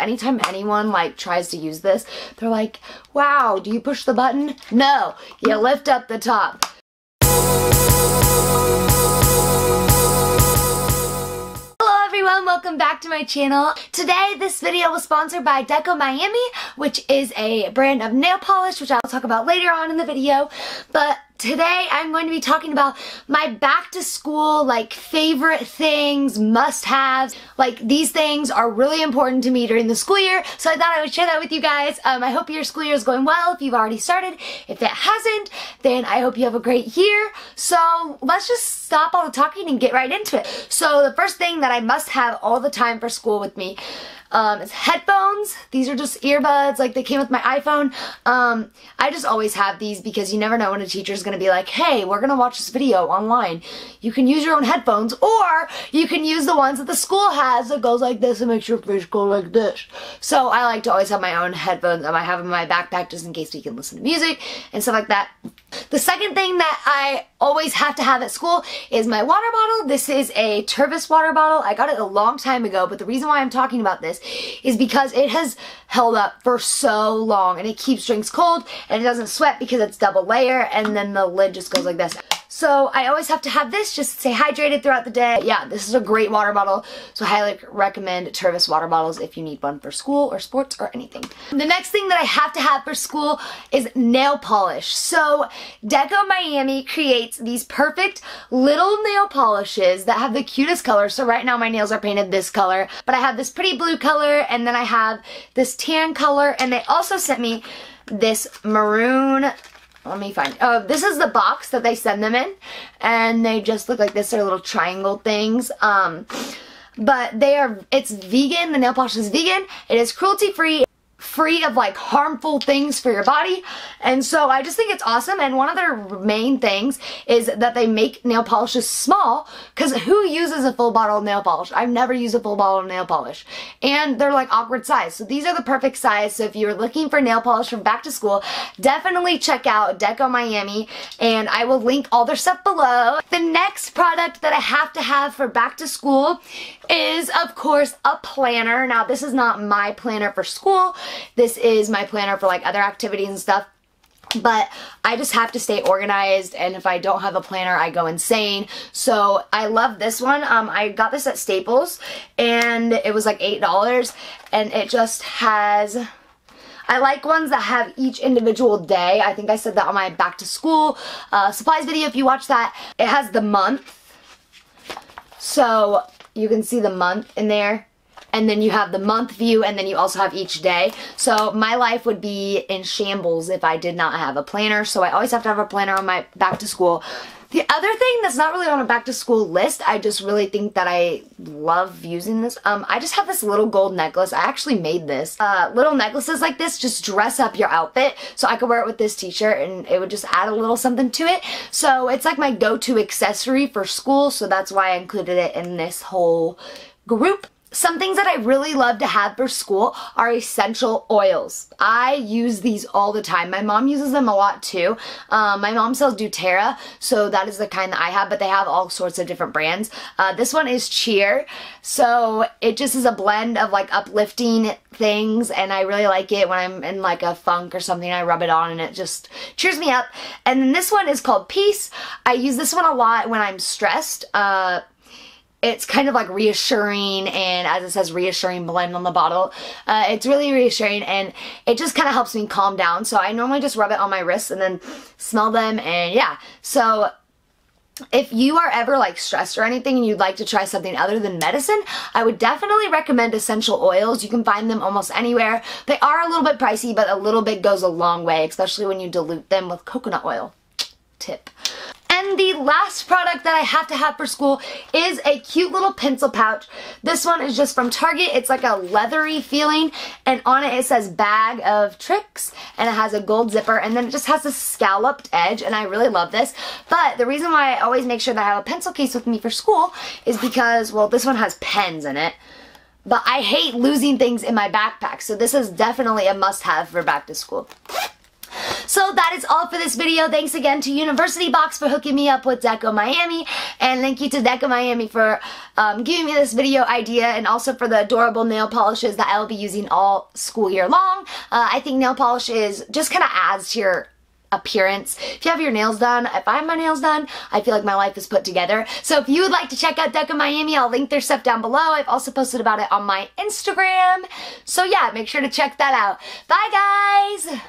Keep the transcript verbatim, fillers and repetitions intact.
anytime anyone like tries to use this, they're like, wow, do you push the button? No, you lift up the top. Welcome back to my channel. Today this video was sponsored by Deco Miami, which is a brand of nail polish which I'll talk about later on in the video. But today I'm going to be talking about my back to school like favorite things, must-haves. Like these things are really important to me during the school year, so I thought I would share that with you guys. Um, I hope your school year is going well if you've already started. If it hasn't, then I hope you have a great year. So let's just stop all the talking and get right into it. So the first thing that I must have all the time for school with me Um, it's headphones. These are just earbuds, like they came with my iPhone. Um, I just always have these because you never know when a teacher's gonna be like, hey, we're gonna watch this video online. You can use your own headphones, or you can use the ones that the school has that goes like this and makes your face go like this. So I like to always have my own headphones that I have in my backpack just in case we can listen to music and stuff like that. The second thing that I always have to have at school is my water bottle. This is a Tervis water bottle. I got it a long time ago, but the reason why I'm talking about this is because it has held up for so long and it keeps drinks cold and it doesn't sweat because it's double layer, and then the lid just goes like this. So I always have to have this just to stay hydrated throughout the day. Yeah, this is a great water bottle, so I highly recommend Tervis water bottles if you need one for school or sports or anything. The next thing that I have to have for school is nail polish. So Deco Miami creates these perfect little nail polishes that have the cutest color. So right now my nails are painted this color, but I have this pretty blue color, and then I have this tan color, and they also sent me this maroon. Let me find it. Oh, this is the box that they send them in, and they just look like this. They're little triangle things. Um, but they are, it's vegan. The nail polish is vegan. It is cruelty free, free of like harmful things for your body. And so I just think it's awesome. And one of their main things is that they make nail polishes small, because who uses a full bottle of nail polish? I've never used a full bottle of nail polish. And they're like awkward size. So these are the perfect size. So if you're looking for nail polish from back to school, definitely check out Deco Miami, and I will link all their stuff below. The next product that I have to have for back to school is of course a planner. Now this is not my planner for school. This is my planner for like other activities and stuff, but I just have to stay organized, and if I don't have a planner I go insane. So I love this one. Um, I got this at Staples and it was like eight dollars, and it just has, I like ones that have each individual day. I think I said that on my back to school uh, supplies video if you watch that. It has the month, so you can see the month in there. And then you have the month view, and then you also have each day. So my life would be in shambles if I did not have a planner. So I always have to have a planner on my back to school. The other thing that's not really on a back to school list, I just really think that I love using this. Um, I just have this little gold necklace. I actually made this. Uh, little necklaces like this just dress up your outfit. So I could wear it with this t-shirt and it would just add a little something to it. So it's like my go-to accessory for school. So that's why I included it in this whole group. Some things that I really love to have for school are essential oils. I use these all the time. My mom uses them a lot too. Um, my mom sells doTERRA, so that is the kind that I have, but they have all sorts of different brands. Uh, this one is Cheer, so it just is a blend of like uplifting things, and I really like it when I'm in like a funk or something. I rub it on and it just cheers me up. And then this one is called Peace. I use this one a lot when I'm stressed. Uh, It's kind of like reassuring, and as it says, reassuring blend on the bottle. Uh, it's really reassuring, and it just kind of helps me calm down. So I normally just rub it on my wrists and then smell them, and yeah. So if you are ever like stressed or anything and you'd like to try something other than medicine, I would definitely recommend essential oils. You can find them almost anywhere. They are a little bit pricey, but a little bit goes a long way, especially when you dilute them with coconut oil. Tip. And the last product that I have to have for school is a cute little pencil pouch. This one is just from Target. It's like a leathery feeling, and on it it says bag of tricks, and it has a gold zipper, and then it just has a scalloped edge, and I really love this. But the reason why I always make sure that I have a pencil case with me for school is because, well, this one has pens in it, but I hate losing things in my backpack, so this is definitely a must-have for back to school. So that is all for this video. Thanks again to University Box for hooking me up with Deco Miami, and thank you to Deco Miami for um, giving me this video idea, and also for the adorable nail polishes that I'll be using all school year long. Uh, I think nail polish is just kind of adds to your appearance. If you have your nails done, if I have my nails done, I feel like my life is put together. So if you would like to check out Deco Miami, I'll link their stuff down below. I've also posted about it on my Instagram. So yeah, make sure to check that out. Bye guys!